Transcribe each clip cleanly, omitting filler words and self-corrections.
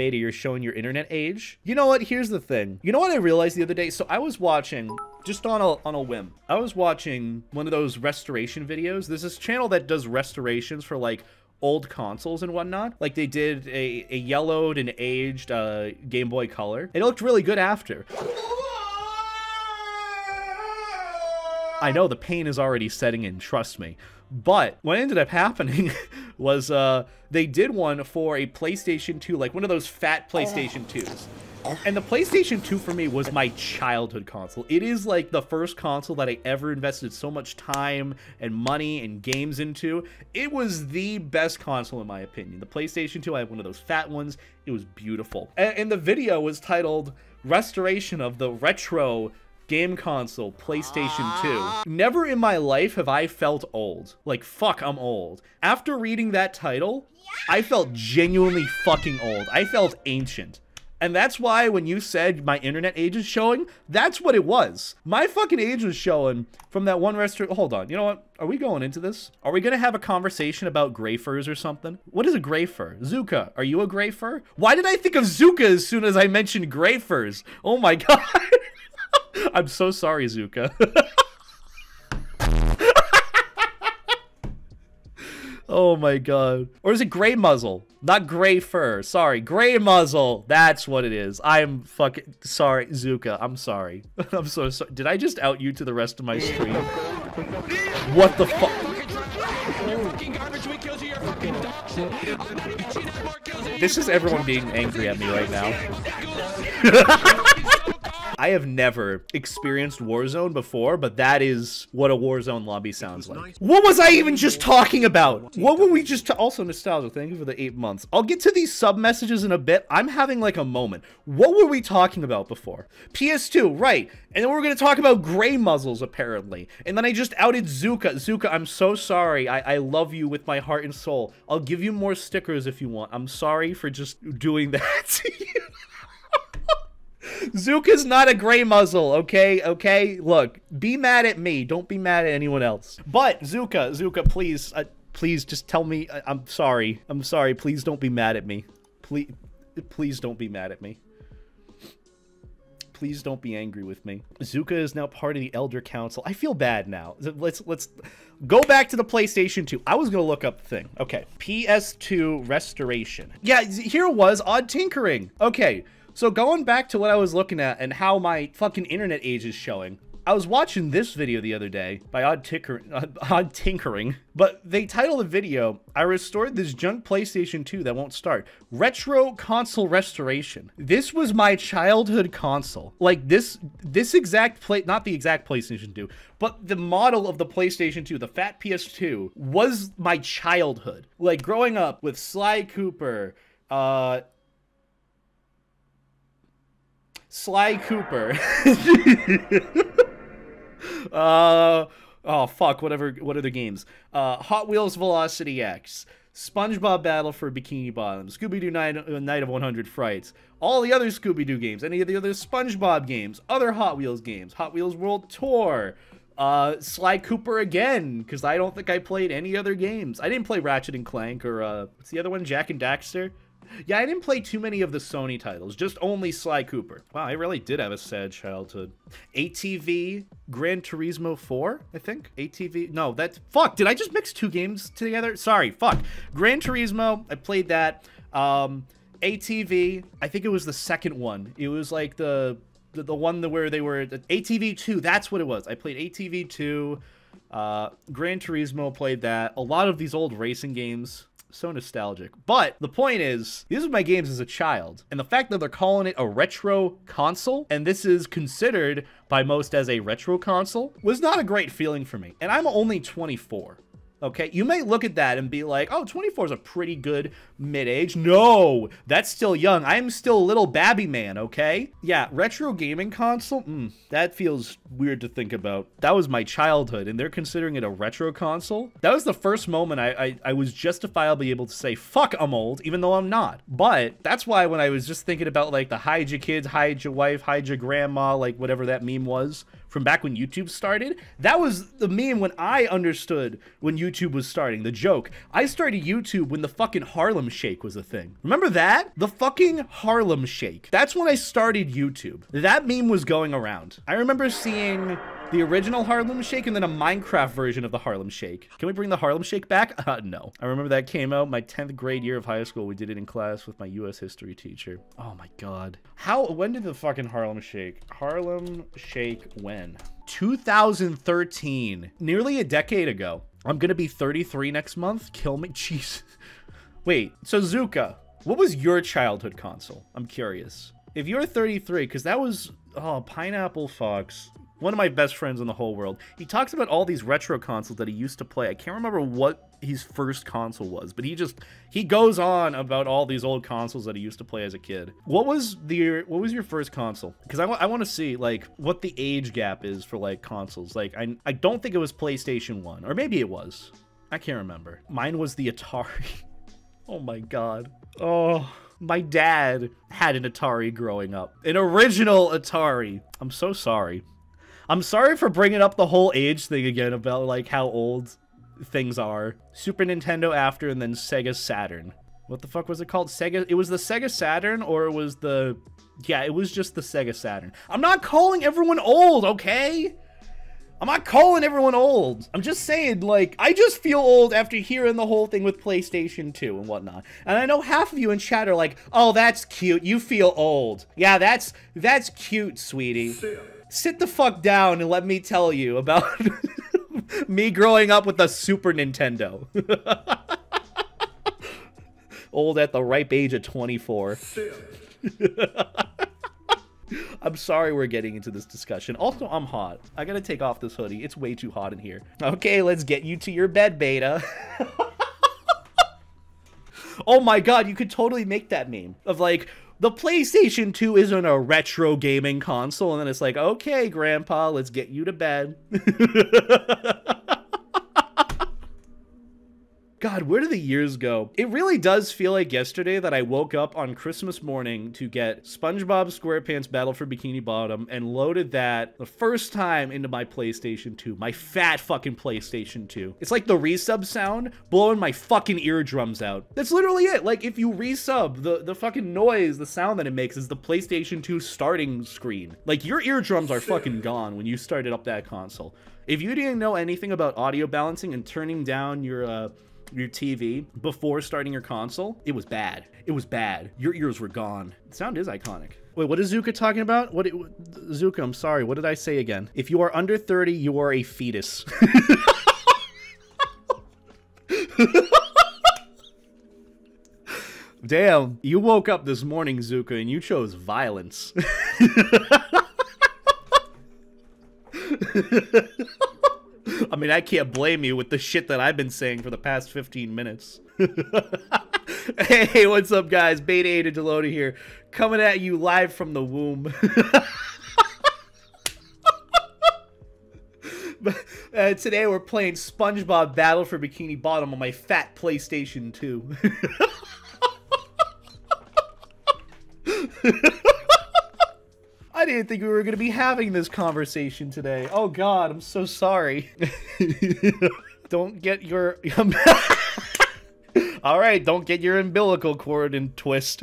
Beta, you're showing your internet age. You know what? Here's the thing. You know what I realized the other day? So I was watching, just on a whim, I was watching one of those restoration videos. There's this channel that does restorations for like old consoles and whatnot. Like they did a yellowed and aged Game Boy Color. It looked really good after. I know the pain is already setting in, trust me. But what ended up happening was they did one for a PlayStation 2, like one of those fat PlayStation 2s. And the PlayStation 2 for me was my childhood console. It is like the first console that I ever invested so much time and money and games into. It was the best console in my opinion. The PlayStation 2, I had one of those fat ones. It was beautiful. And the video was titled, Restoration of the Retro Game Console PlayStation 2. Never in my life have I felt old. Like, fuck, I'm old. After reading that title, I felt genuinely fucking old. I felt ancient. And that's why when you said my internet age is showing, that's what it was. My fucking age was showing from that one restaurant. Hold on, you know what? Are we going into this? Are we gonna have a conversation about gray furs or something? What is a gray fur? Zuka, are you a gray fur? Why did I think of Zuka as soon as I mentioned gray furs? Oh my God. I'm so sorry, Zuka. Oh my God. Or is it gray muzzle? Not gray fur. Sorry, gray muzzle. That's what it is. I'm fucking sorry, Zuka. I'm sorry. I'm so sorry. Did I just out you to the rest of my stream? What the fuck? This is everyone being angry at me right now. I have never experienced Warzone before, but that is what a Warzone lobby sounds like. What was I even just talking about? What were we just also nostalgia, thank you for the 8 months. I'll get to these sub messages in a bit. I'm having like a moment. What were we talking about before? PS2, right. And then we're gonna talk about gray muzzles apparently. And then I just outed Zuka. Zuka, I'm so sorry. I love you with my heart and soul. I'll give you more stickers if you want. I'm sorry for just doing that to you. Zuka's not a gray muzzle, okay? Okay, look, be mad at me. Don't be mad at anyone else. But Zuka, please, please just tell me. I'm sorry. I'm sorry. Please don't be mad at me. Please don't be mad at me. Please don't be angry with me. Zuka is now part of the Elder Council. I feel bad now. Let's go back to the PlayStation 2. I was gonna look up the thing. Okay, PS2 restoration. Yeah, here it was, Odd Tinkering. Okay. So going back to what I was looking at and how my fucking internet age is showing, I was watching this video the other day by Odd Tinkering, but they titled the video, I restored this junk PlayStation 2 that won't start. Retro console restoration. This was my childhood console. Like this exact play, not the exact PlayStation 2, but the model of the PlayStation 2, the fat PS2, was my childhood. Like growing up with Sly Cooper, oh fuck, whatever, what other games? Hot Wheels Velocity X, SpongeBob Battle for Bikini Bottom, Scooby-Doo Night of 100 Frights, all the other Scooby-Doo games, any of the other SpongeBob games, other Hot Wheels games, Hot Wheels World Tour, Sly Cooper again, because I don't think I played any other games. I didn't play Ratchet and Clank or, what's the other one, Jak and Daxter? Yeah, I didn't play too many of the Sony titles, just only Sly Cooper. Wow, I really did have a sad childhood. ATV, Gran Turismo 4, I think? ATV, no, that's, fuck, did I just mix two games together? Sorry, fuck. Gran Turismo, I played that. ATV, I think it was the second one. It was like the one where they were, ATV2, that's what it was. I played ATV2, Gran Turismo, played that. A lot of these old racing games. So nostalgic. But the point is, these are my games as a child. And the fact that they're calling it a retro console, and this is considered by most as a retro console, was not a great feeling for me. And I'm only 24. Okay, you may look at that and be like, oh, 24 is a pretty good mid-age. No, that's still young. I'm still a little babby man, okay? Yeah, retro gaming console, that feels weird to think about. That was my childhood, and they're considering it a retro console? That was the first moment I was justifiably able to say, fuck, I'm old, even though I'm not. But that's why when I was just thinking about, like, the hide your kids, hide your wife, hide your grandma, like, whatever that meme was from back when YouTube started, that was the meme when I understood when YouTube YouTube was starting, the joke. I started YouTube when the fucking Harlem Shake was a thing. Remember that? The fucking Harlem Shake. That's when I started YouTube. That meme was going around. I remember seeing the original Harlem Shake and then a Minecraft version of the Harlem Shake. Can we bring the Harlem Shake back? No. I remember that came out my 10th grade year of high school. We did it in class with my US history teacher. Oh my God. When did the fucking Harlem Shake? Harlem Shake when? 2013. Nearly a decade ago. I'm gonna be 33 next month. Kill me. Jeez. Wait, so Zuka, what was your childhood console? I'm curious. If you're 33, because that was, oh, Pineapple Fox. One of my best friends in the whole world. He talks about all these retro consoles that he used to play. I can't remember what his first console was, but he goes on about all these old consoles that he used to play as a kid. What was your first console? Because I want to see like what the age gap is for like consoles. Like I don't think it was PlayStation 1, or maybe it was. I can't remember. Mine was the Atari. Oh my God. Oh. My dad had an Atari growing up. An original Atari. I'm so sorry. I'm sorry for bringing up the whole age thing again about like how old things are. Super Nintendo after, and then Sega Saturn. What the fuck was it called? Sega? It was the Sega Saturn, or it was the... Yeah, it was just the Sega Saturn. I'm not calling everyone old, okay? I'm not calling everyone old. I'm just saying, like, I just feel old after hearing the whole thing with PlayStation 2 and whatnot. And I know half of you in chat are like, oh, that's cute. You feel old. Yeah, that's cute, sweetie. Sit the fuck down and let me tell you about me growing up with a Super Nintendo. Old at the ripe age of 24. I'm sorry we're getting into this discussion. Also, I'm hot. I gotta take off this hoodie. It's way too hot in here. Okay, let's get you to your bed, Beta. Oh my God, you could totally make that meme of like, the PlayStation 2 isn't a retro gaming console. And then it's like, okay, Grandpa, let's get you to bed. God, where do the years go? It really does feel like yesterday that I woke up on Christmas morning to get SpongeBob SquarePants Battle for Bikini Bottom and loaded that the first time into my PlayStation 2, my fat fucking PlayStation 2. It's like the resub sound blowing my fucking eardrums out. That's literally it. Like if you resub, the fucking noise, the sound that it makes is the PlayStation 2 starting screen. Like your eardrums are fucking gone when you started up that console. If you didn't know anything about audio balancing and turning down your TV before starting your console, it was bad. It was bad. Your ears were gone. The sound is iconic. Wait, what is Zuka talking about? Zuka, I'm sorry. What did I say again? If you are under 30, you are a fetus. Damn, you woke up this morning, Zuka, and you chose violence. I mean, I can't blame you with the shit that I've been saying for the past 15 minutes. Hey, what's up, guys? Beta 8 and Deloda here, coming at you live from the womb. Today, we're playing SpongeBob Battle for Bikini Bottom on my fat PlayStation 2. I didn't think we were going to be having this conversation today. Oh God, I'm so sorry. Don't get your... All right, don't get your umbilical cord in twist.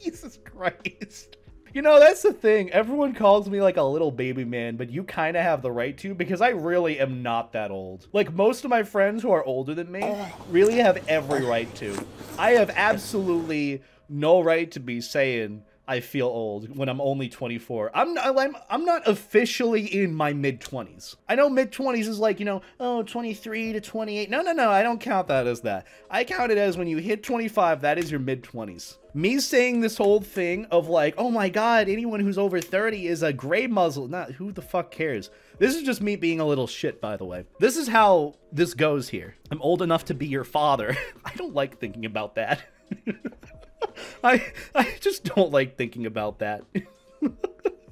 Jesus Christ. You know, that's the thing. Everyone calls me like a little baby man, but you kind of have the right to, because I really am not that old. Like most of my friends who are older than me really have every right to. I have absolutely no right to be saying I feel old when I'm only 24. I'm not officially in my mid-20s. I know mid-20s is like, you know, oh, 23 to 28. No, no, no, I don't count that as that. I count it as when you hit 25, that is your mid-20s. Me saying this whole thing of like, oh my God, anyone who's over 30 is a gray muzzle. Not, who the fuck cares? This is just me being a little shit, by the way. This is how this goes here. I'm old enough to be your father. I don't like thinking about that. I just don't like thinking about that.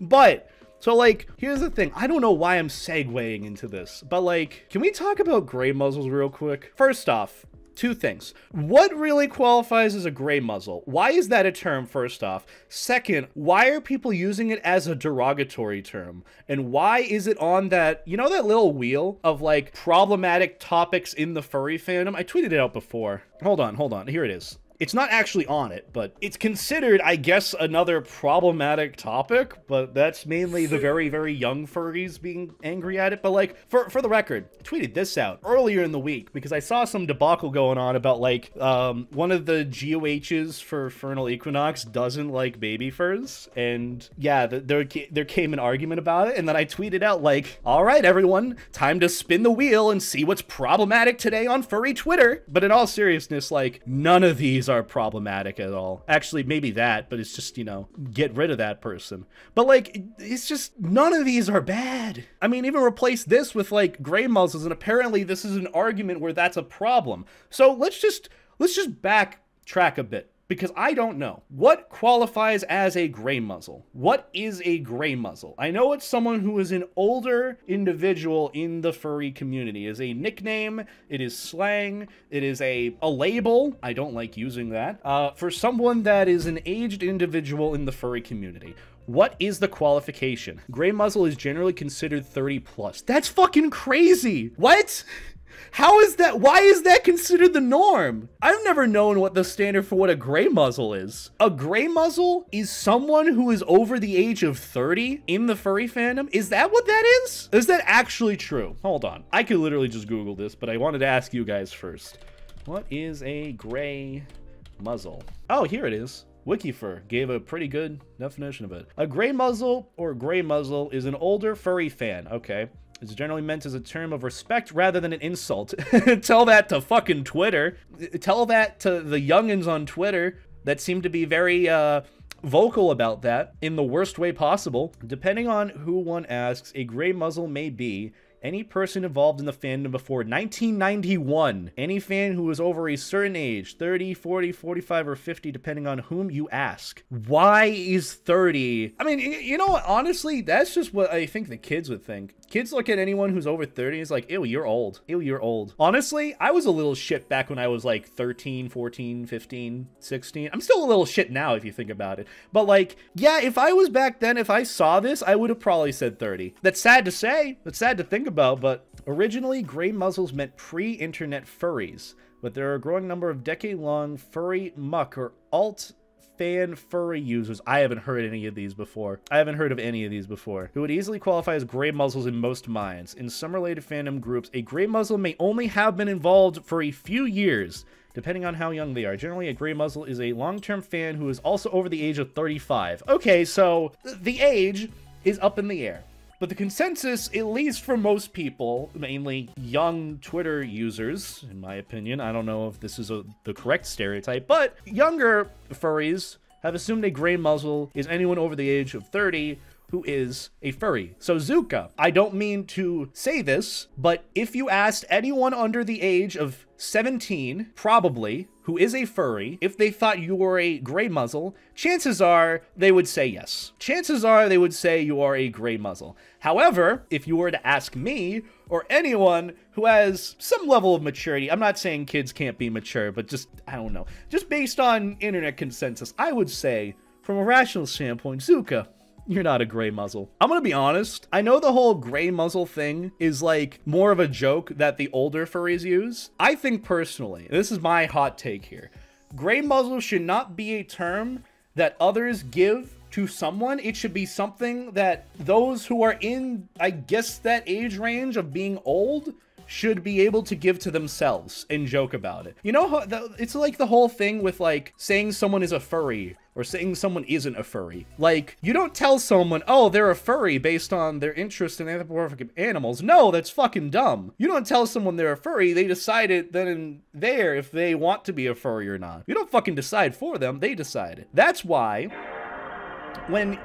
But, so like, here's the thing. I don't know why I'm segueing into this, but like, can we talk about gray muzzles real quick? First off, Two things. What really qualifies as a gray muzzle? Why is that a term, first off? Second, why are people using it as a derogatory term? And why is it on that, you know, that little wheel of like problematic topics in the furry fandom? I tweeted it out before. Hold on. Here it is. It's not actually on it, but it's considered, I guess, another problematic topic, but that's mainly the very, very young furries being angry at it. But like, for the record, I tweeted this out earlier in the week because I saw some debacle going on about like, one of the GOHs for Furnal Equinox doesn't like baby furs. And yeah, there came an argument about it. And then I tweeted out like, all right, everyone, time to spin the wheel and see what's problematic today on furry Twitter. But in all seriousness, like, none of these are problematic at all. Actually, maybe that, but it's just, you know, get rid of that person. But like, it's just, none of these are bad. I mean, even replace this with like gray muzzles, and apparently this is an argument where that's a problem. So let's just backtrack a bit, because I don't know. What qualifies as a gray muzzle? What is a gray muzzle? I know it's someone who is an older individual in the furry community. It is a nickname, it is slang, it is a label. I don't like using that. For someone that is an aged individual in the furry community. What is the qualification? Gray muzzle is generally considered 30 plus. That's fucking crazy. What? How is that? Why is that considered the norm? I've never known what the standard for what a gray muzzle is. A gray muzzle is someone who is over the age of 30 in the furry fandom? Is that what that is? Is that actually true? Hold on. I could literally just Google this, but I wanted to ask you guys first. What is a gray muzzle? Oh, here it is. Wikifur gave a pretty good definition of it. A gray muzzle or gray muzzle is an older furry fan. Okay. It's generally meant as a term of respect rather than an insult. Tell that to fucking Twitter. Tell that to the youngins on Twitter that seem to be very vocal about that in the worst way possible. Depending on who one asks, a gray muzzle may be any person involved in the fandom before 1991. Any fan who is over a certain age, 30, 40, 45, or 50, depending on whom you ask. Why is 30? I mean, you know what? Honestly, that's just what I think the kids would think. Kids look at anyone who's over 30 and it's like, ew, you're old. Ew, you're old. Honestly, I was a little shit back when I was like 13, 14, 15, 16. I'm still a little shit now if you think about it. But like, yeah, if I was back then, if I saw this, I would have probably said 30. That's sad to say. That's sad to think about. But originally, gray muzzles meant pre-internet furries. But there are a growing number of decade-long furry muck or alt fan furry users. I haven't heard any of these before. Who would easily qualify as gray muzzles in most minds. In some related fandom groups, a gray muzzle may only have been involved for a few years, depending on how young they are. Generally, a gray muzzle is a long-term fan who is also over the age of 35. Okay, so the age is up in the air. But the consensus, at least for most people, mainly young Twitter users, in my opinion, I don't know if this is the correct stereotype, but younger furries have assumed a gray muzzle is anyone over the age of 30 who is a furry. So Zuka, I don't mean to say this, but if you asked anyone under the age of 17, probably, who is a furry, if they thought you were a gray muzzle, chances are they would say yes. Chances are they would say you are a gray muzzle. However, if you were to ask me or anyone who has some level of maturity, I'm not saying kids can't be mature, but just, I don't know, just based on internet consensus, I would say from a rational standpoint, Zuka, you're not a gray muzzle. I'm gonna be honest. I know the whole gray muzzle thing is like more of a joke that the older furries use. I think personally, this is my hot take here. Gray muzzle should not be a term that others give to someone. It should be something that those who are in, I guess, that age range of being old should be able to give to themselves and joke about it. You know, how it's like the whole thing with like saying someone is a furry or saying someone isn't a furry. Like, you don't tell someone, oh, they're a furry based on their interest in anthropomorphic animals. No, that's fucking dumb. You don't tell someone they're a furry. They decide it then and there if they want to be a furry or not. You don't fucking decide for them. They decide it. That's why when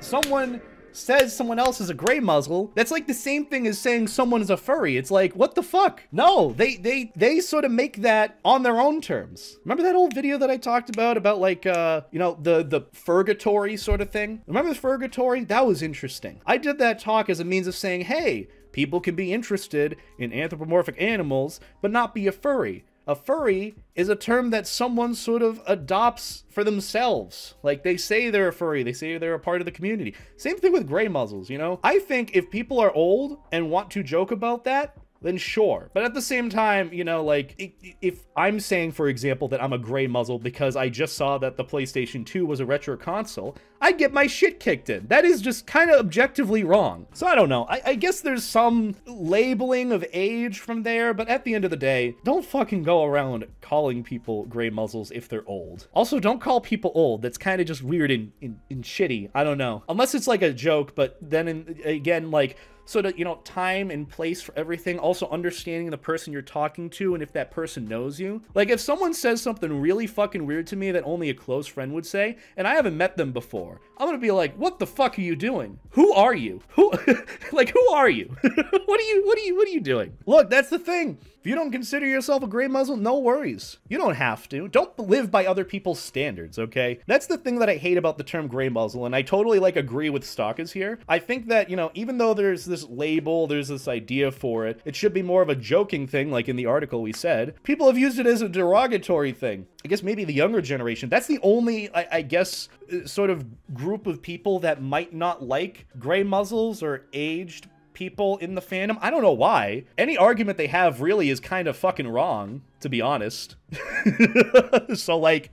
someone says someone else is a gray muzzle, that's like the same thing as saying someone is a furry. It's like, what the fuck? No, they sort of make that on their own terms. Remember that old video that I talked about like, you know, the furgatory sort of thing? Remember the furgatory? That was interesting. I did that talk as a means of saying, hey, people can be interested in anthropomorphic animals, but not be a furry. A furry is a term that someone sort of adopts for themselves. Like, they say they're a furry, they say they're a part of the community. Same thing with gray muzzles, you know? I think if people are old and want to joke about that, then sure. But at the same time, you know, like, if I'm saying, for example, that I'm a gray muzzle because I just saw that the PlayStation 2 was a retro console, I get my shit kicked in. That is just kind of objectively wrong. So I don't know. I guess there's some labeling of age from there, but at the end of the day, don't fucking go around calling people gray muzzles if they're old. Also, don't call people old. That's kind of just weird and shitty. I don't know. Unless it's like a joke, but then again, like, sort of, you know, time and place for everything. Also understanding the person you're talking to and if that person knows you. Like, if someone says something really fucking weird to me that only a close friend would say, and I haven't met them before, I'm gonna be like, what the fuck are you doing? Who are you? Who like, who are you? what are you doing? Look, that's the thing. If you don't consider yourself a gray muzzle, no worries. You don't have to. Don't live by other people's standards, okay? That's the thing that I hate about the term gray muzzle, and I totally, like, agree with Stalkers here. I think that, you know, even though there's this label, there's this idea for it, it should be more of a joking thing, like in the article we said. People have used it as a derogatory thing. I guess maybe the younger generation. That's the only, I guess, sort of group of people that might not like gray muzzles or aged people in the fandom. I don't know why. Any argument they have really is kind of fucking wrong, to be honest. So, like,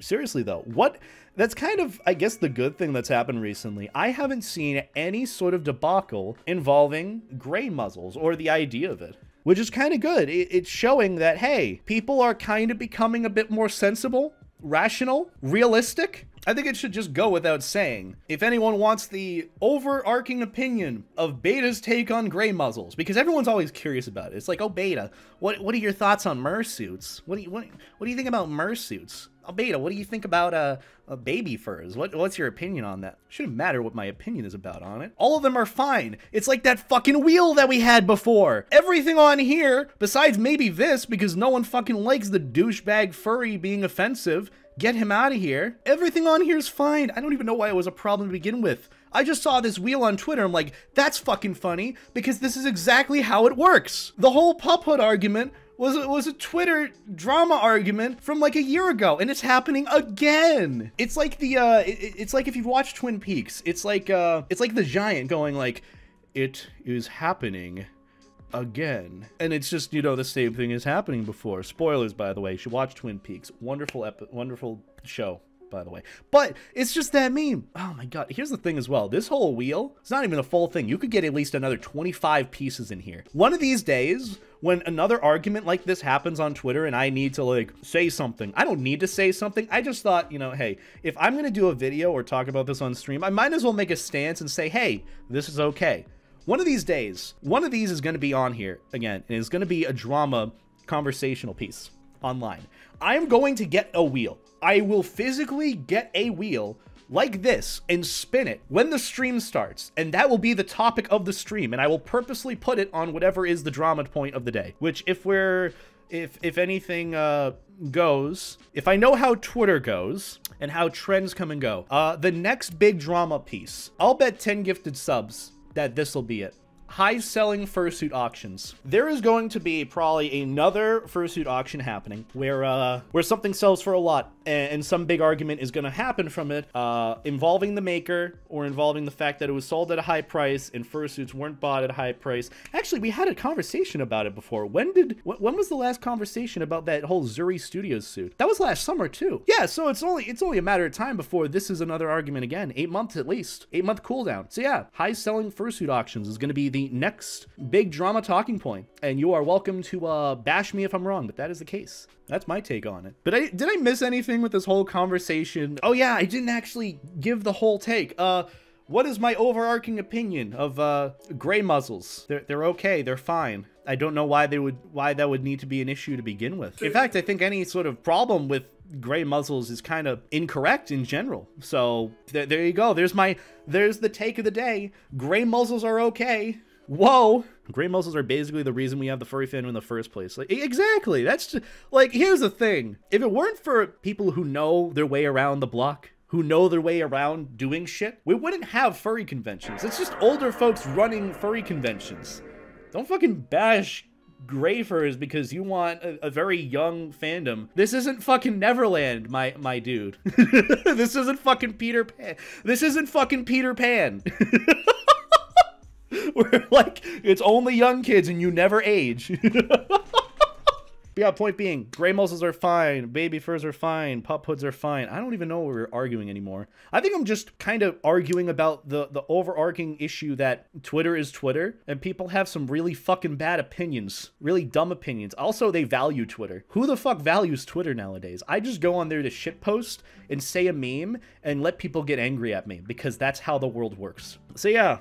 seriously though, what? That's kind of, I guess, the good thing that's happened recently. I haven't seen any sort of debacle involving gray muzzles or the idea of it, which is kind of good. It's showing that, hey, people are kind of becoming a bit more sensible, rational, realistic. I think it should just go without saying. If anyone wants the overarching opinion of Beta's take on gray muzzles, because everyone's always curious about it. It's like, oh, Beta, what are your thoughts on mersuits? What do you think about mersuits? Oh, Beta, what do you think about baby furs? What's your opinion on that? Shouldn't matter what my opinion is about on it. All of them are fine. It's like that fucking wheel that we had before. Everything on here, besides maybe this, because no one fucking likes the douchebag furry being offensive. Get him out of here. Everything on here is fine. I don't even know why it was a problem to begin with. I just saw this wheel on Twitter. I'm like, that's fucking funny, because this is exactly how it works. The whole Puphood argument was a Twitter drama argument from like a year ago, and it's happening again. It's like the it's like if you've watched Twin Peaks, it's like the giant going like, it is happening again. And it's just, you know, the same thing is happening before. Spoilers, by the way. You should watch Twin Peaks. Wonderful show, by the way. But it's just that meme. Oh my god. Here's the thing as well. This whole wheel, it's not even a full thing. You could get at least another 25 pieces in here. One of these days, when another argument like this happens on Twitter and I need to, like, say something. I don't need to say something. I just thought, you know, hey, if I'm gonna do a video or talk about this on stream, I might as well make a stance and say, hey, this is okay. One of these days, one of these is going to be on here again, and it's going to be a drama conversational piece online. I'm going to get a wheel. I will physically get a wheel like this and spin it when the stream starts, and that will be the topic of the stream, and I will purposely put it on whatever is the drama point of the day, which if anything goes, if I know how Twitter goes and how trends come and go, the next big drama piece, I'll bet 10 gifted subs that this'll be it. High selling fursuit auctions. There is going to be probably another fursuit auction happening where something sells for a lot and some big argument is gonna happen from it, involving the maker or involving the fact that it was sold at a high price and fursuits weren't bought at a high price. Actually, we had a conversation about it before. When was the last conversation about that whole Zuri Studios suit? That was last summer too. Yeah, so it's only a matter of time before this is another argument again. 8 months at least. 8 month cooldown. So yeah, high selling fursuit auctions is gonna be the next big drama talking point, and you are welcome to bash me if I'm wrong, but that is the case. That's my take on it. But did I miss anything with this whole conversation? Oh yeah, I didn't actually give the whole take. What is my overarching opinion of gray muzzles? They're okay, they're fine. I don't know why that would need to be an issue to begin with. In fact, I think any sort of problem with gray muzzles is kind of incorrect in general. So there you go. There's the take of the day. Gray muzzles are okay. Whoa. Gray muzzles are basically the reason we have the furry fandom in the first place. Like, exactly. That's just, like, here's the thing. If it weren't for people who know their way around the block, who know their way around doing shit, we wouldn't have furry conventions. It's just older folks running furry conventions. Don't fucking bash gray fur is because you want a very young fandom. This isn't fucking Neverland, my dude. This isn't fucking Peter Pan. This isn't fucking Peter Pan. We're like, it's only young kids and you never age. Yeah, point being, gray muscles are fine, baby furs are fine, pup hoods are fine. I don't even know what we're arguing anymore. I think I'm just kind of arguing about the overarching issue that Twitter is Twitter, and people have some really fucking bad opinions, really dumb opinions. Also, they value Twitter. Who the fuck values Twitter nowadays? I just go on there to shitpost and say a meme and let people get angry at me, because that's how the world works. So yeah,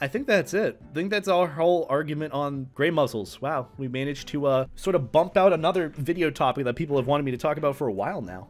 I think that's it. I think that's our whole argument on gray muscles. Wow, we managed to sort of bump out another video topic that people have wanted me to talk about for a while now.